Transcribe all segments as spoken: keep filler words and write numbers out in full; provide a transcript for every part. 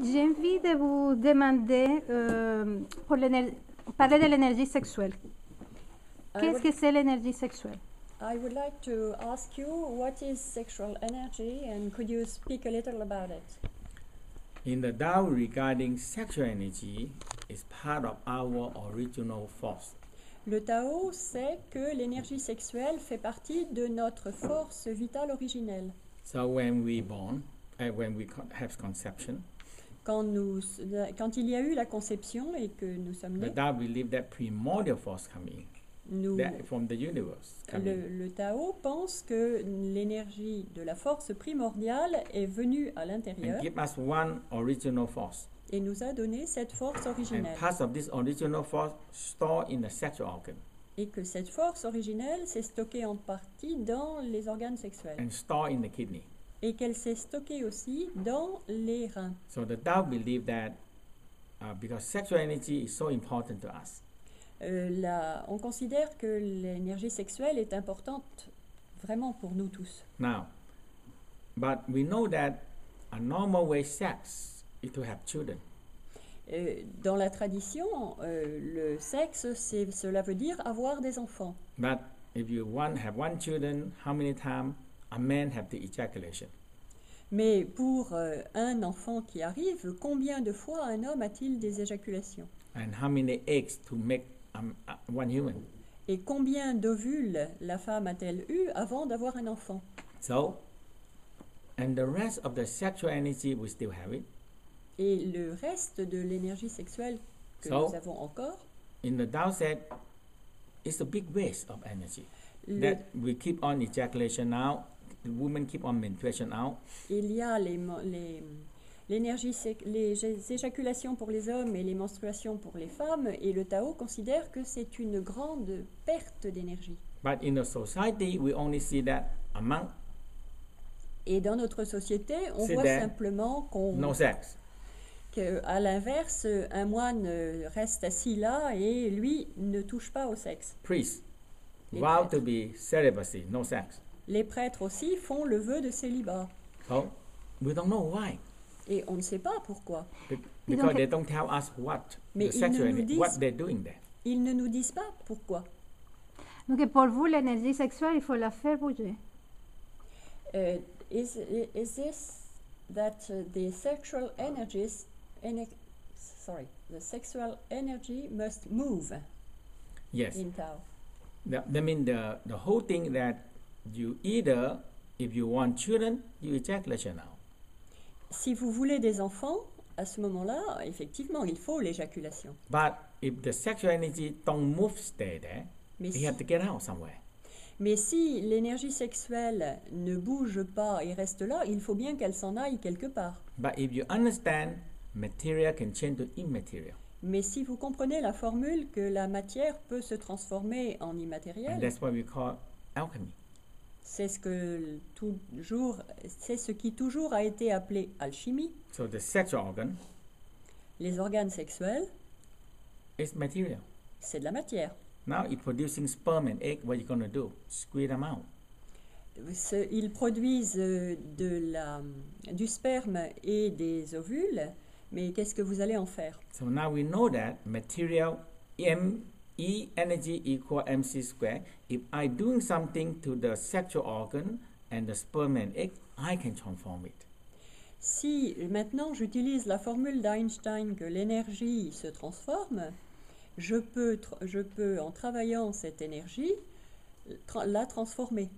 J'ai envie de vous demander, euh, pour parler de l'énergie sexuelle. Qu'est-ce que c'est l'énergie sexuelle? I would like to ask you what is sexual energy and could you speak a little about it? In the Tao, regarding sexual energy is part of our original force. Le Tao sait que l'énergie sexuelle fait partie de notre force vitale originelle. So when we born, uh, when we have conception, quand nous, quand il y a eu la conception et que nous sommes nés, the Tao believe that primordial force coming. Nous, from the universe, le, le Tao pense que l'énergie de la force primordiale est venue à l'intérieur et nous a donné cette force originelle. Of this original force stored in the sexual organ. Et que cette force originelle s'est stockée en partie dans les organes sexuels. And stored in the kidney. Et qu'elle s'est stockée aussi dans les reins. So the Tao believe that uh, because sexual energy is so important to us. Euh, la, on considère que l'énergie sexuelle est importante vraiment pour nous tous. Now, but we know that a normal way sex is to have children. Euh, dans la tradition, euh, le sexe, cela veut dire avoir des enfants. But if you want have one children, how many times a man have the ejaculation? Mais pour euh, un enfant qui arrive, combien de fois un homme a-t-il des éjaculations? And how many eggs to make Um, uh, one human. Et combien d'ovules la femme a-t-elle eu avant d'avoir un enfant? So, and the rest of the sexual energy we still have it. Et le reste de l'énergie sexuelle que so, nous avons encore. In the Tao said, it's a big waste of energy that we keep on ejaculation now. The women keep on menstruation now. Il y a les les L'énergie, les éjaculations pour les hommes et les menstruations pour les femmes, et le Tao considère que c'est une grande perte d'énergie. Et dans notre société, on voit simplement qu'on... No sex. Qu'à l'inverse, un moine reste assis là et lui ne touche pas au sexe. Priests vow to be celibacy, no sex. Les prêtres aussi font le vœu de célibat. So, we don't know why. Et on ne sait pas pourquoi. Because they don't tell us what the sexual energy, what they're doing there. Ils ne nous disent pas pourquoi. Donc pour vous, l'énergie sexuelle, il faut la faire bouger. Uh, is is this that uh, the sexual energies, ener sorry, the sexual energy must move? Yes. In Tao. The, I mean the the whole thing that you either, if you want children, you ejaculate now. Si vous voulez des enfants, à ce moment-là, effectivement, il faut l'éjaculation. Mais si, mais si l'énergie sexuelle ne bouge pas et reste là, il faut bien qu'elle s'en aille quelque part. But if you understand, material can change to immaterial. Mais si vous comprenez la formule que la matière peut se transformer en immatériel, c'est ce que toujours, c'est ce qui toujours a été appelé alchimie. So the sexual organ, les organes sexuels, is material. C'est de la matière. Now it's producing sperm and egg. What are you gonna do? Squeeze them out. Ils produisent de la, du sperme et des ovules, mais qu'est-ce que vous allez en faire? So now we know that material M E energy equal mc squared. If I doing something to the sexual organ and the sperm and egg, I can transform it. Si maintenant j'utilise la formule d'Einstein que l'énergie se transforme, je peux, tra je peux en travaillant cette énergie tra la transformer.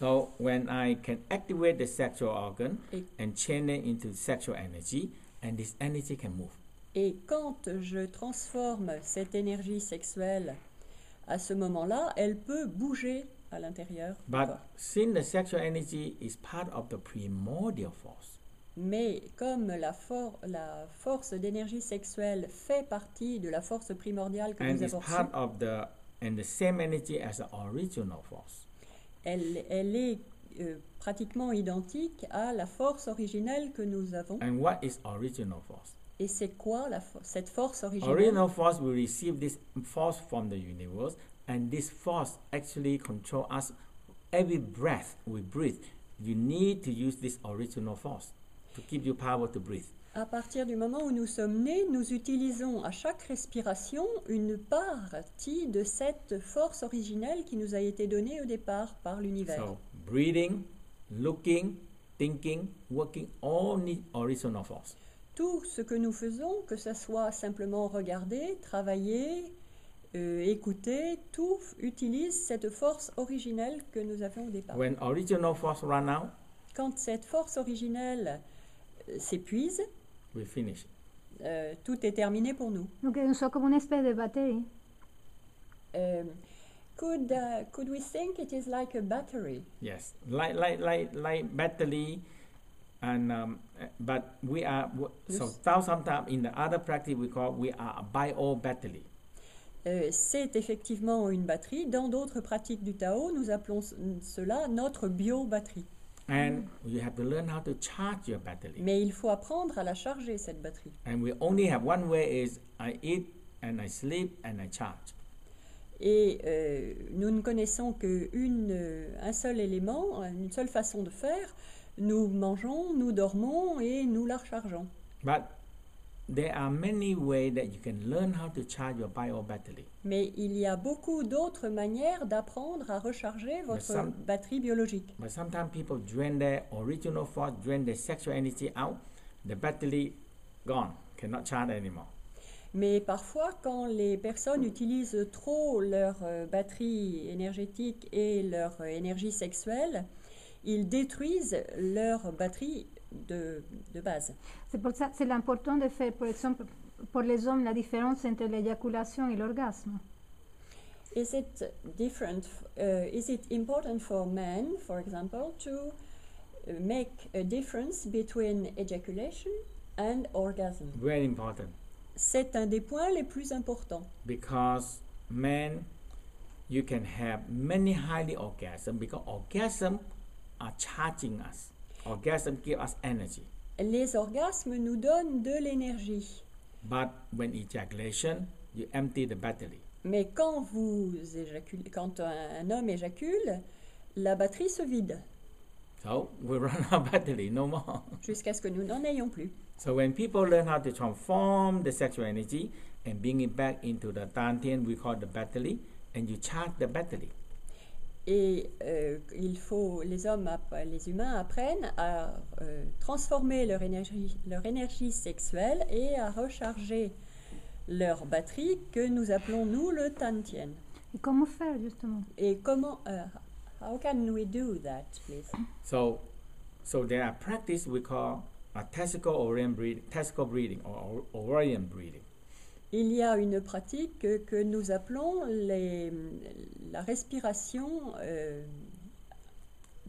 So when I can activate the sexual organ et and change it into sexual energy, and this energy can move. Et quand je transforme cette énergie sexuelle, à ce moment-là, elle peut bouger à l'intérieur. Mais comme la, for la force d'énergie sexuelle fait partie de la force primordiale que and nous avons reçue, elle, elle est euh, pratiquement identique à la force originelle que nous avons. And what is original force? Et c'est quoi la fo cette force originelle? Original force, we receive this force from the universe, and this force actually control us. Every breath we breathe, you need to use this original force. to give you power to breathe. À partir du moment où nous sommes nés, nous utilisons à chaque respiration une partie de cette force originelle qui nous a été donnée au départ par l'univers. So, breathing, looking, thinking, working, all need original force. Tout ce que nous faisons, que ce soit simplement regarder, travailler, euh, écouter, tout utilise cette force originelle que nous avions au départ. When original force run out, quand cette force originelle euh, s'épuise, we finish. Euh, tout est terminé pour nous. Donc, nous sommes comme une espèce de batterie. Um, could uh, could we think it is like a battery? Yes, like like like like battery, and um, but we are so Tao sometimes in the other practice we call we are a bio battery. Euh, c'est effectivement une batterie. Dans d'autres pratiques du Tao, nous appelons cela notre bio batterie. And you have to learn how to charge your battery. Mais il faut apprendre à la charger cette batterie. And we only have one way is I eat and I sleep and I charge. Et euh, nous ne connaissons que une, euh, un seul élément, une seule façon de faire. Nous mangeons, nous dormons et nous la rechargeons. But there are many ways that you can learn how to charge your bio battery. Mais il y a beaucoup d'autres manières d'apprendre à recharger votre some, batterie biologique. But sometimes people drain their original force, drain their sexual energy out, the battery gone, cannot charge anymore. Mais parfois, quand les personnes utilisent trop leur euh, batterie énergétique et leur euh, énergie sexuelle, ils détruisent leur batterie de, de base. C'est pour ça que c'est important de faire, par exemple, pour les hommes, la différence entre l'éjaculation et l'orgasme. Is it different? Uh, is it important for men, for example, to make a difference between ejaculation and orgasm? Very important. C'est un des points les plus importants. Because men, you can have many highly orgasms because orgasm are charging us. Orgasm give us energy. Les orgasmes nous donnent de l'énergie. But when ejaculation, you empty the battery. Mais quand vous éjaculez, quand un, un homme éjacule, la batterie se vide. So we run out of battery, no more. Jusqu'à ce que nous n'en ayons plus. So when people learn how to transform the sexual energy and bring it back into the dantian, we call the battery, and you charge the battery. Et euh, il faut, les hommes, les humains apprennent à euh, transformer leur énergie, leur énergie sexuelle et à recharger leur batterie que nous appelons nous le tantien. Et comment faire justement? Et comment? Uh, how can we do that, please? So, so there are practices we call a testicle ovarian breathing, testicle breathing or ovarian breathing. Il y a une pratique que, que nous appelons les, la respiration euh,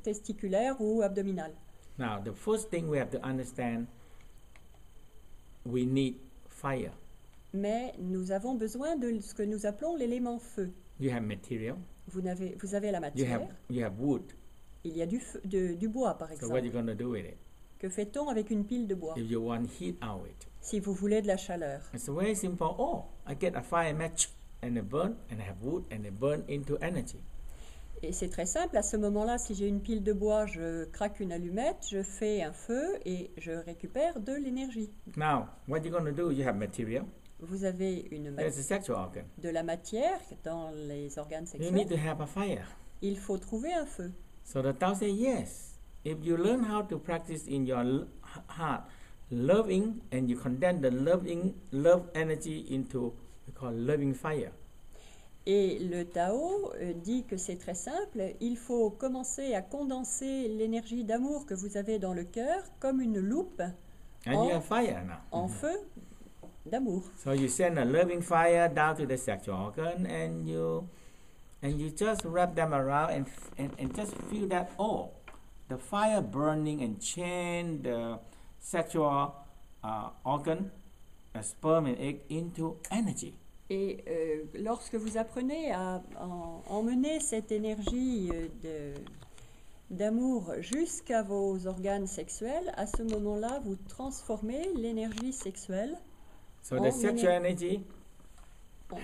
testiculaire ou abdominale. Now, the first thing we have to understand, we need fire. Mais nous avons besoin de ce que nous appelons l'élément feu. You have material. Vous avez, vous avez la matière. You have, you have wood. Il y a du, feu, de, du bois, par exemple. So what are you going to do with it? Que fait-on avec une pile de bois? If you want heat out it. Si vous voulez de la chaleur. It's very simple. Oh, I get a fire match and I burn and I have wood and I burn into energy. Et c'est très simple. À ce moment-là, si j'ai une pile de bois, je craque une allumette, je fais un feu et je récupère de l'énergie. Now, what you're going to do? You have material. Vous avez une matière. There's a sexual organ. De la matière dans les organes sexuels. You need to have a fire. Il faut trouver un feu. So the Tao says yes. If you learn how to practice in your heart, loving, and you condemn the loving love energy into we call loving fire. Et le Tao euh, dit que c'est très simple. Il faut commencer à condenser l'énergie d'amour que vous avez dans le cœur comme une loupe and en, you have fire now. en mm-hmm. feu d'amour. So you send a loving fire down to the sexual organ, and you and you just wrap them around and and, and just feel that oh, the fire burning and change the sexual uh, organ, a sperm and egg, into energy. Et euh, lorsque vous apprenez à en, emmener cette énergie de d'amour jusqu'à vos organes sexuels, à ce moment-là, vous transformez l'énergie sexuelle. So the sexual energy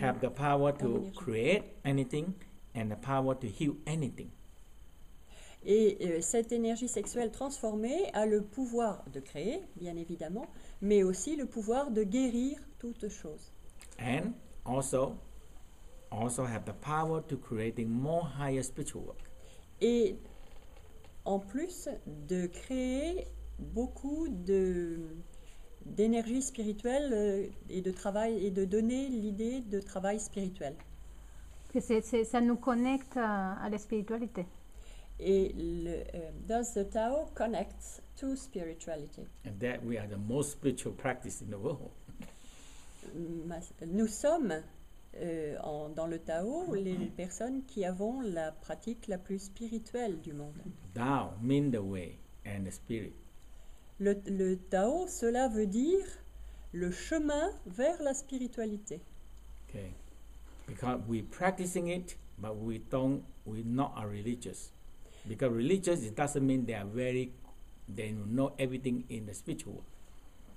have the power to create anything and the power to heal anything. Et euh, cette énergie sexuelle transformée a le pouvoir de créer, bien évidemment, mais aussi le pouvoir de guérir toute chose. And also, also have the power to creating more higher spiritual work. Et en plus de créer beaucoup de d'énergie spirituelle et de travail et de donner l'idée de travail spirituel. Que c'est, c'est, ça nous connecte à, à la spiritualité. Et le, uh, does the Tao connects to spirituality? And that we are the most spiritual practice in the world. Nous sommes euh, en, dans le Tao les personnes qui avons la pratique la plus spirituelle du monde. Tao means the way and the spirit. Le, le Tao, cela veut dire le chemin vers la spiritualité. Okay. Because we practicing it, but we don't, we not are religious. Because religious, it doesn't mean they are very, they know everything in the spiritual world.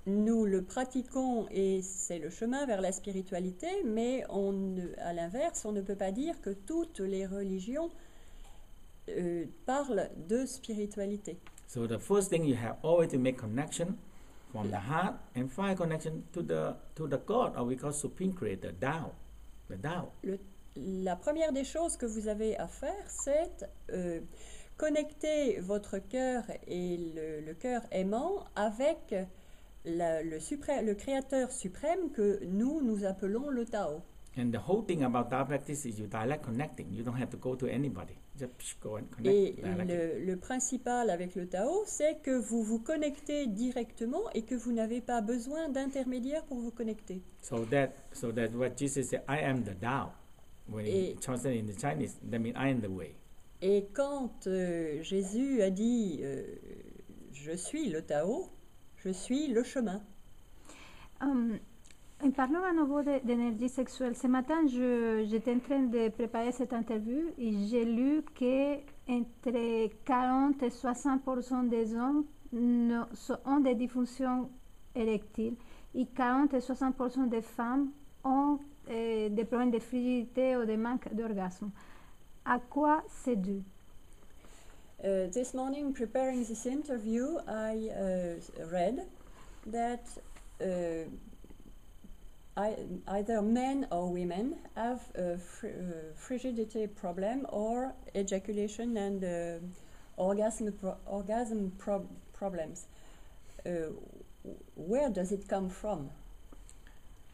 Nous le pratiquons et c'est le chemin vers la spiritualité, mais on ne, à l'inverse, on ne peut pas dire que toutes les religions euh, parlent de spiritualité. So the first thing you have always to make connection from the heart and find connection to the to the God, or we call Supreme Creator, Tao, the Tao. Le, la première des choses que vous avez à faire, c'est euh, connecter votre cœur et le, le cœur aimant avec la, le, suprême, le Créateur suprême que nous nous appelons le Tao. And the whole thing about Tao practice is you direct connecting. You don't have to go to anybody. Just go and connect. Et le, le principal avec le Tao, c'est que vous vous connectez directement et que vous n'avez pas besoin d'intermédiaire pour vous connecter. So that, so that what Jesus said, I am the Tao. When he translated in the Chinese, that means I am the way. Et quand euh, Jésus a dit, euh, je suis le Tao, je suis le chemin. Um, En parlant à nouveau d'énergie sexuelle, ce matin, j'étais en train de préparer cette interview et j'ai lu qu'entre quarante et soixante pour cent des hommes ont des dysfonctions érectiles et quarante et soixante pour cent des femmes ont eh, des problèmes de frigidité ou de manque d'orgasme. À quoi c'est dû? Uh, this morning, preparing this interview, I uh, read that uh, I, either men or women have a fr uh, frigidity problem or ejaculation and uh, orgasm, pro orgasm pro problems. Uh, where does it come from?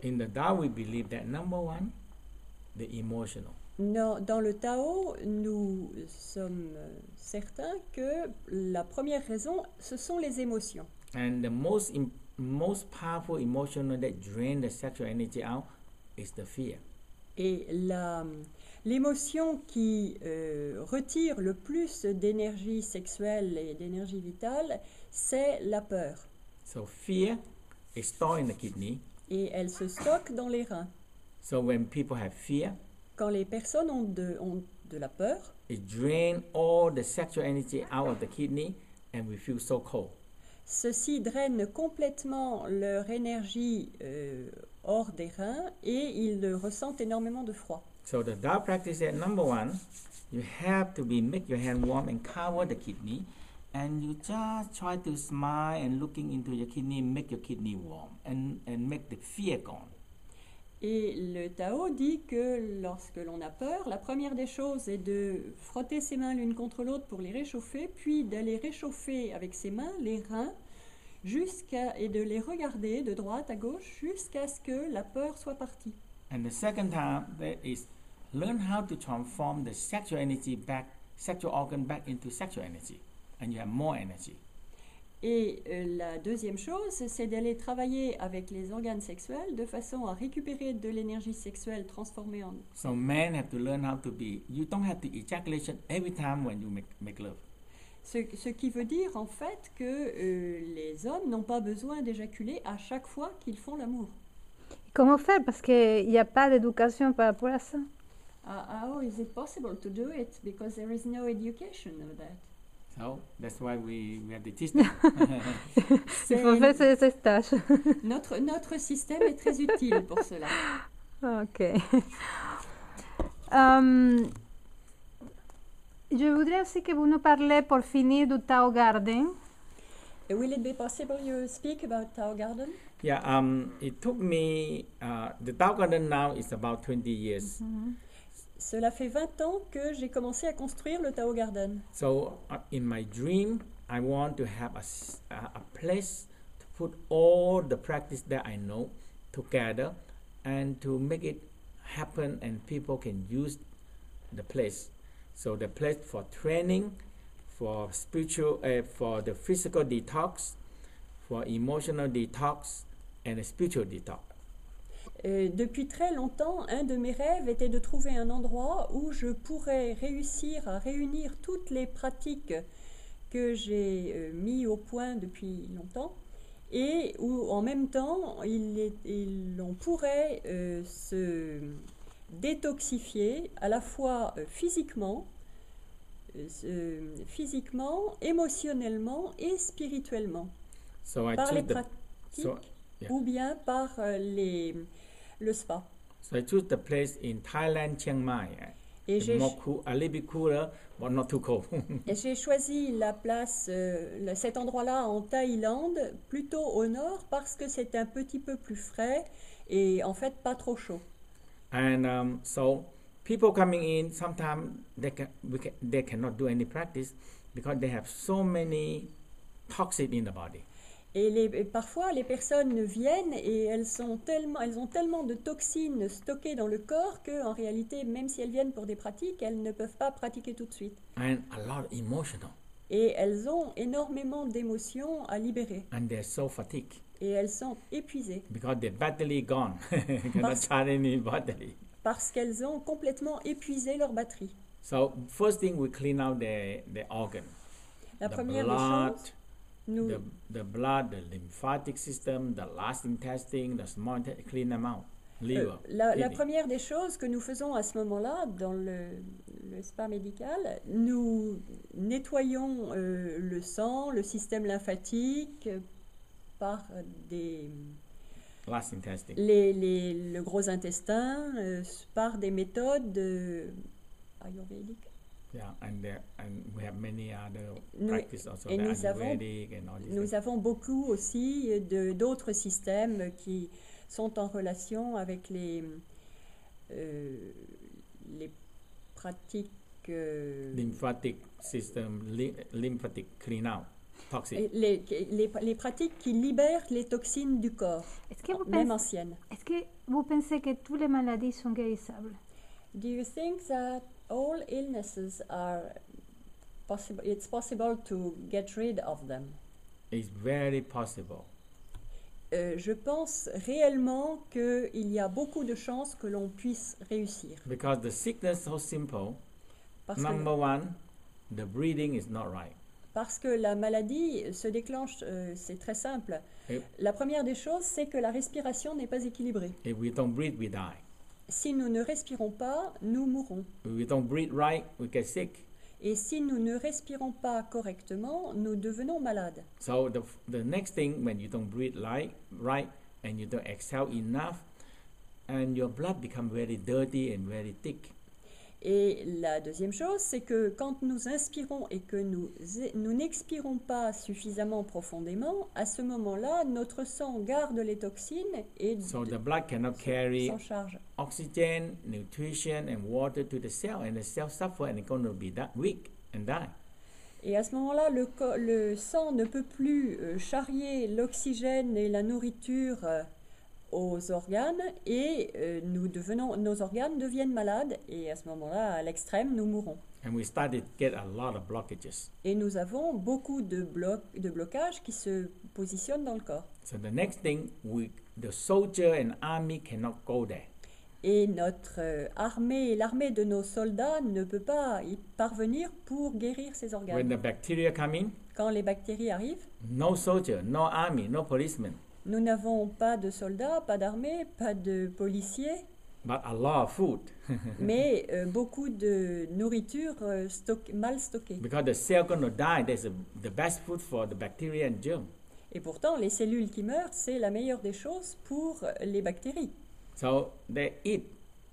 In the Tao, we believe that number one, the emotional. No, dans le Tao, nous sommes certains que la première raison, ce sont les émotions. And the most important most powerful emotional that drain the sexual energy out is the fear. Et la l'émotion qui euh, retire le plus d'énergie sexuelle et d'énergie vitale, c'est la peur. So fear is stored in the kidney. Et elle se stocke dans les reins. So when people have fear, quand les personnes ont de ont de la peur, it drains all the sexual energy out of the kidney and we feel so cold. Ceci draine complètement leur énergie euh, hors des reins et ils ressentent énormément de froid. So the Tao practice said, number one, you have to be make your hand warm and cover the kidney, and you just try to smile and looking into your kidney, make your kidney warm and and make the fear gone. Et le Tao dit que lorsque l'on a peur, la première des choses est de frotter ses mains l'une contre l'autre pour les réchauffer, puis d'aller réchauffer avec ses mains les reins jusqu'à et de les regarder de droite à gauche jusqu'à ce que la peur soit partie. And the second time that is learn how to transform the sexual energy back, sexual organ back into sexual energy, and you have more energy. Et euh, la deuxième chose, c'est d'aller travailler avec les organes sexuels de façon à récupérer de l'énergie sexuelle transformée en. So men have to learn how to be. You don't have to ejaculation every time when you make, make love. Ce, ce qui veut dire en fait que euh, les hommes n'ont pas besoin d'éjaculer à chaque fois qu'ils font l'amour. Comment faire? Parce qu'il n'y a pas d'éducation par rapport à ça. Uh, how is it possible to do it? Because there is no education of that. So that's why we, we have to teach them. Il faut faire ces, ces stages. notre, notre système est très utile pour cela. Ok. Um, Je voudrais aussi que vous nous parliez pour finir du Tao Garden. Will it be possible you speak about Tao Garden? Yeah, um, it took me, uh, the Tao Garden now is about twenty years. Mm-hmm. Cela fait vingt ans que j'ai commencé à construire le Tao Garden. So, uh, in my dream, I want to have a, a, a place to put all the practice that I know together and to make it happen and people can use the place. So the place for training, for spiritual, uh, for the physical detox, for emotional detox, and a spiritual detox. Et depuis très longtemps, un de mes rêves était de trouver un endroit où je pourrais réussir à réunir toutes les pratiques que j'ai euh, mis au point depuis longtemps, et où en même temps, il est, il, on pourrait euh, se détoxifier à la fois euh, physiquement, Euh, physiquement, émotionnellement et spirituellement, so par les pratiques the, so, yeah. ou bien par euh, les, le spa. So I chose the place in Thailand, Chiang Mai. Et j'ai cool, choisi la place, euh, la, cet endroit-là en Thaïlande, plutôt au nord, parce que c'est un petit peu plus frais et en fait pas trop chaud. And um, so. People coming in, sometimes they can, we can, they cannot do any practice because they have so many toxins in the body. Et, les, et parfois, les personnes viennent et elles sont tellement, elles ont tellement de toxines stockées dans le corps que, en réalité, même si elles viennent pour des pratiques, elles ne peuvent pas pratiquer tout de suite. And a lot of emotional. Et elles ont énormément d'émotions à libérer. And they're so fatigued. Et elles sont épuisées. Because their battery gone. Cannot charge any battery. Parce qu'elles ont complètement épuisé leur batterie. So, first thing, we clean out the, the organ. La the première blood, chose, nous the, the blood, the lymphatic system, the last intestine, the small intestine, clean them out. Liver, euh, la, la première des choses que nous faisons à ce moment-là dans le, le spa médical, nous nettoyons euh, le sang, le système lymphatique euh, par des Last intestine. Les, les, le gros intestin euh, par des méthodes euh, ayurvédiques. Yeah, and there, and we have many other practices also. Et nous avons, and all nous things. avons beaucoup aussi d'autres systèmes qui sont en relation avec les, euh, les pratiques. Euh, lymphatic system, li, lymphatic clean out. Les, les, les pratiques qui libèrent les toxines du corps, est-ce que vous même pensez, anciennes. Est-ce que vous pensez que toutes les maladies sont guérissables? Do you think that all illnesses are possible? It's possible to get rid of them. It's very possible. Euh, je pense réellement qu'il y a beaucoup de chances que l'on puisse réussir. Because the sickness so simple. Parce number que, one, the breathing is not right. Parce que la maladie se déclenche, euh, c'est très simple. Yep. La première des choses, c'est que la respiration n'est pas équilibrée. If we don't breathe, we die. Si nous ne respirons pas, nous mourons. If we don't breathe right, we get sick. Et si nous ne respirons pas correctement, nous devenons malades. So the, the next thing, when you don't breathe right, right, and you don't exhale enough, and your blood becomes very dirty and very thick. Et la deuxième chose, c'est que quand nous inspirons et que nous, nous n'expirons pas suffisamment profondément, à ce moment-là, notre sang garde les toxines et so the blood cannot carry oxygen, nutrition and water to the cell, and the cell suffer and it's going to be that weak and die. Et à ce moment-là, le, le sang ne peut plus euh, charrier l'oxygène et la nourriture euh, aux organes et euh, nous devenons, nos organes deviennent malades et à ce moment-là, à l'extrême, nous mourons. And we started to get a lot of blockages. Et nous avons beaucoup de, bloc, de blocages qui se positionnent dans le corps. So the next thing, we, the soldier and army cannot go there. Et notre euh, armée, l'armée de nos soldats ne peut pas y parvenir pour guérir ces organes. When the bacteria come in, quand les bactéries arrivent, no soldier, no army, no policeman. Nous n'avons pas de soldats, pas d'armée, pas de policiers, But a lot of food. mais euh, beaucoup de nourriture euh, stock, mal stockée. Because the cell gonna die, that's the best food for the bacteria and germ. Et pourtant, les cellules qui meurent, c'est la meilleure des choses pour les bactéries. So they eat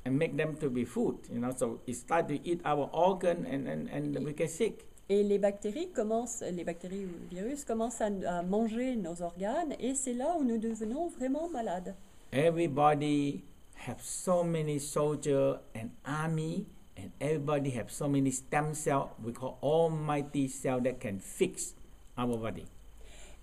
and make them to be food, you know, so it start to eat our organ and, and, and we get sick. Et les bactéries commencent, les bactéries ou les virus commencent à, à manger nos organes, et c'est là où nous devenons vraiment malades. Everybody have so many soldiers and army, and everybody have so many stem cells. We call almighty cells that can fix our body.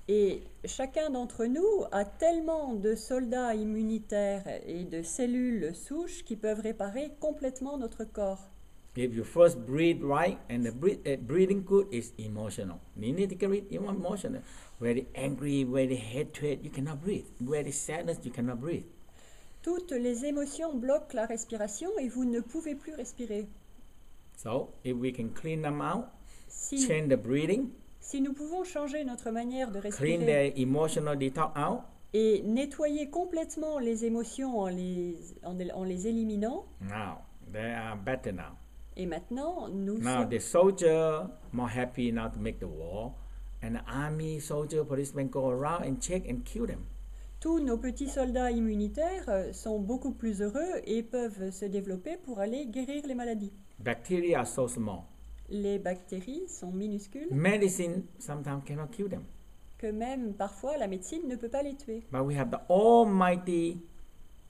Et chacun d'entre nous a tellement de soldats immunitaires et de cellules souches qui peuvent réparer complètement notre corps. If you first breathe right, and the breath, uh, breathing good is emotional. You need to get rid of emotional. Very angry, very hatred, you cannot breathe. Very sadness, you cannot breathe. Toutes les émotions bloquent la respiration et vous ne pouvez plus respirer. So, if we can clean them out, si, change the breathing, si nous pouvons changer notre manière de respirer, clean the emotional detox out, et nettoyer complètement les émotions en les, en, en les éliminant, now, they are better now. Et maintenant, nous now sommes the soldier more happy now to make the war, and the army, soldier, policemen go around and check and kill them. Tous nos petits soldats immunitaires sont beaucoup plus heureux et peuvent se développer pour aller guérir les maladies. Bacteria are so small. Les bactéries sont minuscules. Medicine sometimes cannot kill them. Que même parfois la médecine ne peut pas les tuer. But we have the almighty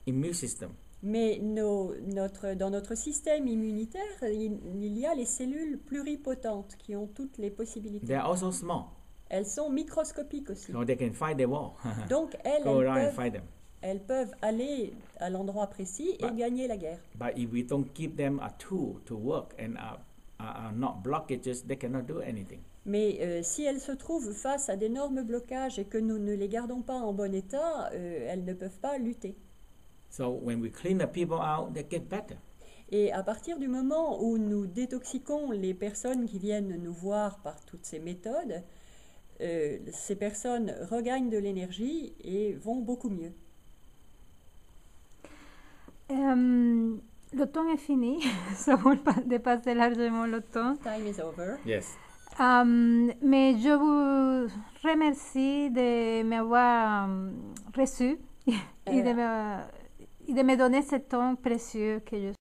immune system. Mais nos, notre, dans notre système immunitaire, il, il y a les cellules pluripotentes qui ont toutes les possibilités. They're also small. Elles sont microscopiques aussi. So they can fight the war. Donc elles, Go elles, peuvent, fight them. elles peuvent aller à l'endroit précis but, et gagner la guerre. But if we don't give them a tool to work and are, are not blockages, they cannot do anything. Mais euh, si elles se trouvent face à d'énormes blocages et que nous ne les gardons pas en bon état, euh, elles ne peuvent pas lutter. So when we clean the people out, they get better. Et à partir du moment où nous détoxiquons les personnes qui viennent nous voir par toutes ces méthodes, euh, ces personnes regagnent de l'énergie et vont beaucoup mieux. Um, le temps est fini. Ça dépasse largement le temps. Time is over. Yes. Um, mais je vous remercie de m'avoir um, reçu. Et de, me, et de me donner ce temps précieux que je